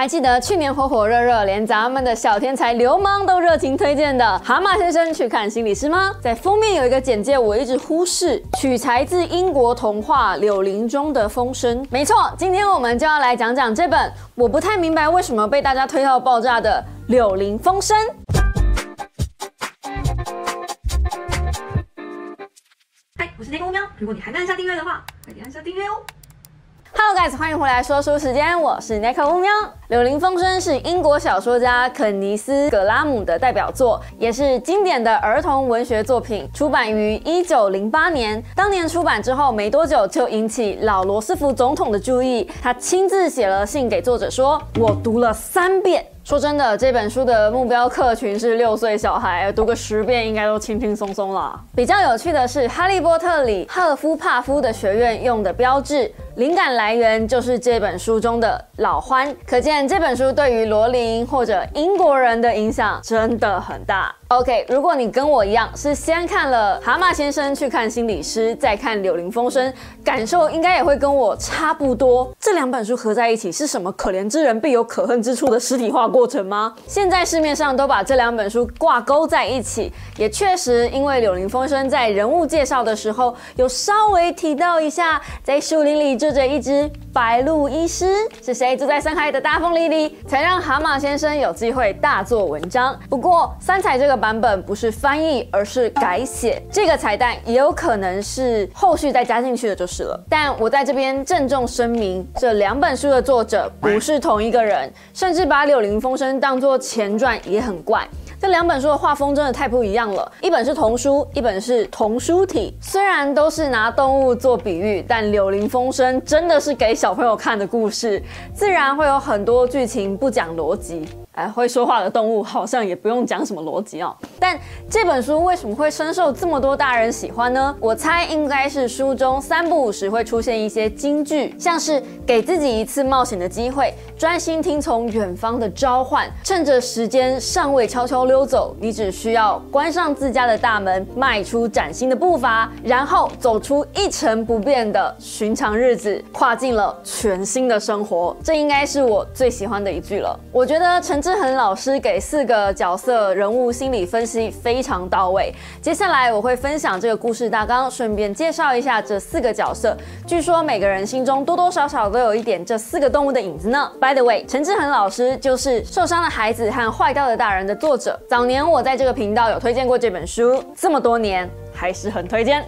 还记得去年火火热热，连咱们的小天才流氓都热情推荐的《蛤蟆先生去看心理师》吗？在封面有一个简介，我一直忽视，取材自英国童话《柳林中的风声》。没错，今天我们就要来讲讲这本我不太明白为什么被大家推到爆炸的《柳林风声》。 我是雷公喵，如果你还没按下订阅的话，快点按下订阅哦！ Hello guys， 欢迎回来说书时间，我是 Neko 乌喵。《柳林风声》是英国小说家肯尼斯·格拉姆的代表作，也是经典的儿童文学作品，出版于1908年。当年出版之后没多久，就引起老罗斯福总统的注意，他亲自写了信给作者说：“我读了3遍。” 说真的，这本书的目标客群是6岁小孩，读个10遍应该都轻轻松松啦。比较有趣的是，《哈利波特》里赫夫帕夫的学院用的标志，灵感来源就是这本书中的老獾，可见这本书对于罗琳或者英国人的影响真的很大。 OK， 如果你跟我一样是先看了《蛤蟆先生去看心理师》，再看《柳林风声》，感受应该也会跟我差不多。这2本书合在一起是什么可怜之人必有可恨之处的实体化过程吗？现在市面上都把这2本书挂钩在一起，也确实因为《柳林风声》在人物介绍的时候有稍微提到一下，在树林里住着一只白鹭医师，是谁住在深海的大风里里，才让蛤蟆先生有机会大做文章。不过三彩这个版本不是翻译，而是改写。这个彩蛋也有可能是后续再加进去的，就是了。但我在这边郑重声明，这2本书的作者不是同一个人，甚至把《柳林风声》当作前传也很怪。 这2本书的画风真的太不一样了，一本是童书，一本是童书体。虽然都是拿动物做比喻，但《柳林风声》真的是给小朋友看的故事，自然会有很多剧情不讲逻辑。会说话的动物好像也不用讲什么逻辑哦。但这本书为什么会深受这么多大人喜欢呢？我猜应该是书中3不5时会出现一些金句，像是给自己1次冒险的机会，专心听从远方的召唤，趁着时间尚未悄悄 溜走，你只需要关上自家的大门，迈出崭新的步伐，然后走出一成不变的寻常日子，跨进了全新的生活。这应该是我最喜欢的一句了。我觉得陈志恒老师给4个角色人物心理分析非常到位。接下来我会分享这个故事大纲，顺便介绍一下这4个角色。据说每个人心中多多少少都有一点这4个动物的影子呢。By the way， 陈志恒老师就是《受伤的孩子和坏掉的大人》的作者。 早年我在这个频道有推荐过这本书，这么多年还是很推荐。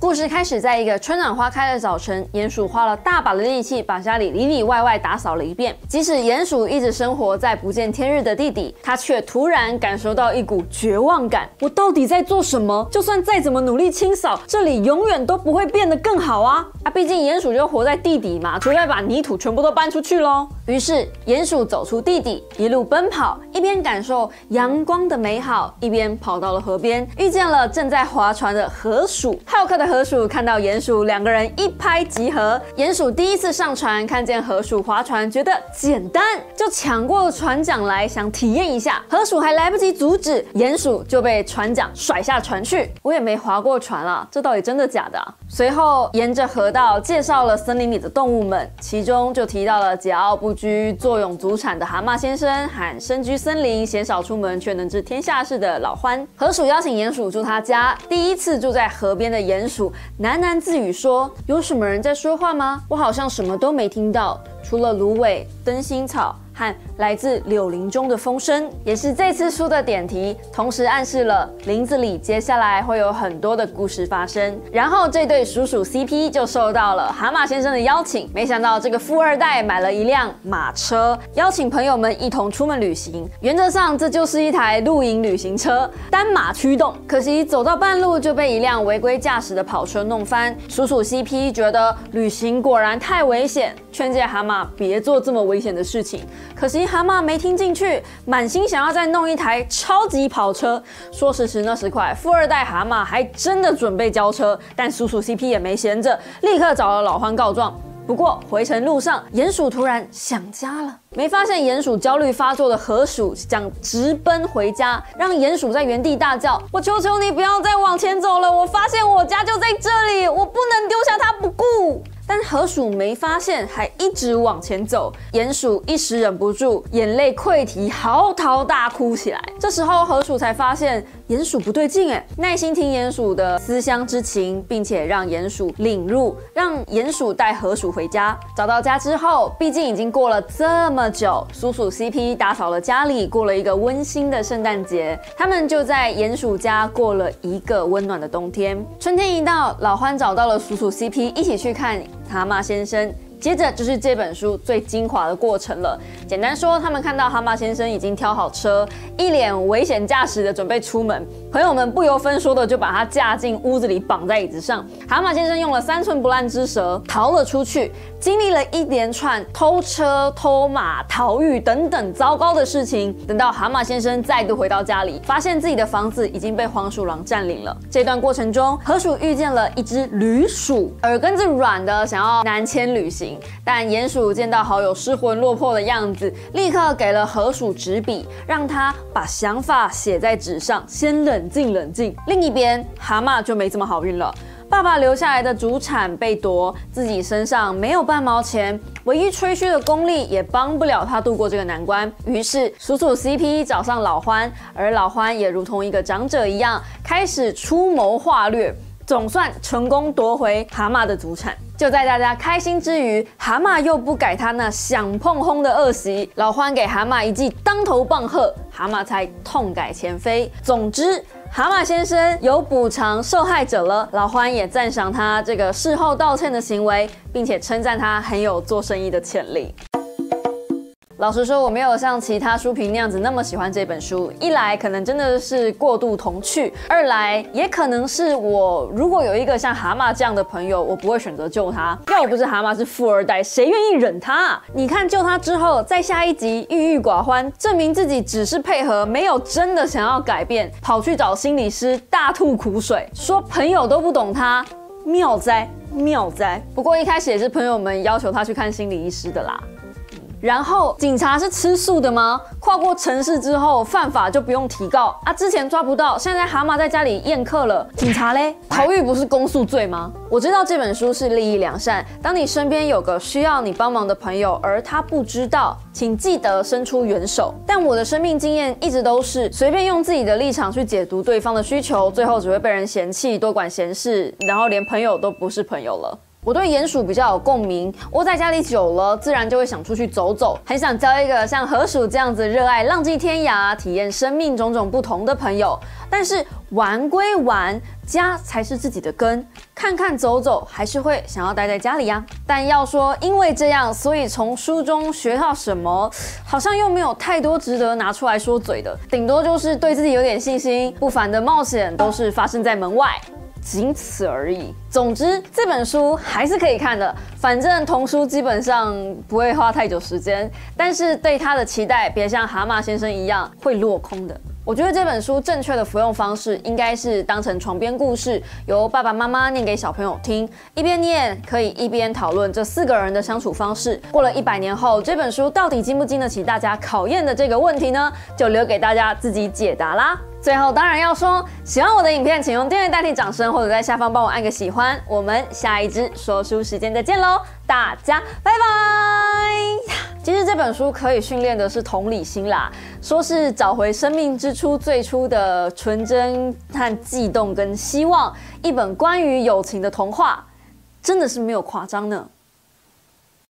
故事开始在一个春暖花开的早晨，鼹鼠花了大把的力气把家里里里外外打扫了一遍。即使鼹鼠一直生活在不见天日的地底，它却突然感受到一股绝望感。我到底在做什么？就算再怎么努力清扫，这里永远都不会变得更好啊！毕竟鼹鼠就活在地底嘛，除非把泥土全部都搬出去咯。于是鼹鼠走出地底，一路奔跑，一边感受阳光的美好，一边跑到了河边，遇见了正在划船的河鼠。好客的 河鼠看到鼹鼠，2个人一拍即合。鼹鼠第1次上船，看见河鼠划船，觉得简单，就抢过船桨来想体验一下。河鼠还来不及阻止，鼹鼠就被船桨甩下船去。我也没划过船啦，这到底真的假的啊？随后沿着河道介绍了森林里的动物们，其中就提到了桀骜不拘、坐拥祖产的蛤蟆先生，和身居森林、鲜少出门却能知天下事的老獾。河鼠邀请鼹鼠住他家，第1次住在河边的鼹鼠 喃喃自语说：“有什么人在说话吗？我好像什么都没听到，除了芦苇、灯芯草和来自柳林中的风声。”也是这次书的点题，同时暗示了林子里接下来会有很多的故事发生。然后这对鼠鼠 CP 就受到了蛤蟆先生的邀请，没想到这个富2代买了一辆马车，邀请朋友们一同出门旅行。原则上这就是一台露营旅行车，单马驱动。可惜走到半路就被一辆违规驾驶的跑车弄翻。鼠鼠 CP 觉得旅行果然太危险，劝诫蛤蟆别做这么危险的事情。 可惜蛤蟆没听进去，满心想要再弄一台超级跑车。说时迟，那时快，富2代蛤蟆还真的准备交车，但鼠鼠 CP 也没闲着，立刻找了老獾告状。不过回程路上，鼹鼠突然想家了。 没发现鼹鼠焦虑发作的河鼠想直奔回家，让鼹鼠在原地大叫：“我求求你不要再往前走了！我发现我家就在这里，我不能丢下它不顾。”但河鼠没发现，还一直往前走。鼹鼠一时忍不住，眼泪溃堤，嚎啕大哭起来。这时候河鼠才发现鼹鼠不对劲，耐心听鼹鼠的思乡之情，并且让鼹鼠领路，让鼹鼠带河鼠回家。找到家之后，毕竟已经过了这么久，叔叔 CP 打扫了家里，过了一个温馨的圣诞节。他们就在鼹鼠家过了一个温暖的冬天。春天一到，老欢找到了叔叔 CP 一起去看蛤蟆先生，接着就是这本书最精华的过程了。简单说，他们看到蛤蟆先生已经挑好车，一脸危险驾驶的准备出门。朋友们不由分说的就把他架进屋子里，绑在椅子上。蛤蟆先生用了3寸不烂之舌逃了出去，经历了一连串偷车、偷马、逃狱等等糟糕的事情。等到蛤蟆先生再度回到家里，发现自己的房子已经被黄鼠狼占领了。这段过程中，河鼠遇见了一只驴鼠，耳根子软的想要南迁旅行。但鼹鼠见到好友失魂落魄的样子，立刻给了河鼠纸笔，让他把想法写在纸上，先冷静冷静。另一边，蛤蟆就没这么好运了。爸爸留下来的主产被夺，自己身上没有半毛钱，唯一吹嘘的功力也帮不了他度过这个难关。于是叔叔 CP 找上老欢，而老欢也如同一个长者一样，开始出谋划略。总算成功夺回蛤蟆的祖产。就在大家开心之余，蛤蟆又不改他那想碰轰的恶习，老欢给蛤蟆一记当头棒喝，蛤蟆才痛改前非。总之，蛤蟆先生有补偿受害者了，老欢也赞赏他这个事后道歉的行为，并且称赞他很有做生意的潜力。老实说，我没有像其他书评那样子那么喜欢这本书。一来可能真的是过度童趣，二来也可能是我如果有一个像蛤蟆这样的朋友，我不会选择救他。要不是蛤蟆是富二代，谁愿意忍他啊？你看救他之后，在下一集郁郁寡欢，证明自己只是配合，没有真的想要改变，跑去找心理师大吐苦水，说朋友都不懂他，妙哉妙哉。不过一开始也是朋友们要求他去看心理医师的啦。然后警察是吃素的吗？跨过城市之后犯法就不用提告啊？之前抓不到，现在蛤蟆在家里宴客了，警察嘞？逃狱不是公诉罪吗？我知道这本书是立意良善，当你身边有个需要你帮忙的朋友，而他不知道，请记得伸出援手。但我的生命经验一直都是随便用自己的立场去解读对方的需求，最后只会被人嫌弃，多管闲事，然后连朋友都不是朋友了。我对鼹鼠比较有共鸣，窝在家里久了，自然就会想出去走走，很想交一个像河鼠这样子热爱浪迹天涯、体验生命种种不同的朋友。但是玩归玩，家才是自己的根，看看走走，还是会想要待在家里呀。但要说因为这样，所以从书中学到什么，好像又没有太多值得拿出来说嘴的，顶多就是对自己有点信心，不凡的冒险都是发生在门外。仅此而已。总之，这本书还是可以看的，反正童书基本上不会花太久时间，但是对它的期待别像蛤蟆先生一样会落空的。我觉得这本书正确的服用方式应该是当成床边故事，由爸爸妈妈念给小朋友听，一边念可以一边讨论这4个人的相处方式。过了100年后，这本书到底经不经得起大家考验的这个问题呢？就留给大家自己解答啦。最后当然要说，喜欢我的影片请用订阅代替掌声，或者在下方帮我按个喜欢。我们下一支说书时间再见喽，大家拜拜。其实这本书可以训练的是同理心啦，说是找回生命之初最初的纯真和悸动跟希望，一本关于友情的童话，真的是没有夸张呢。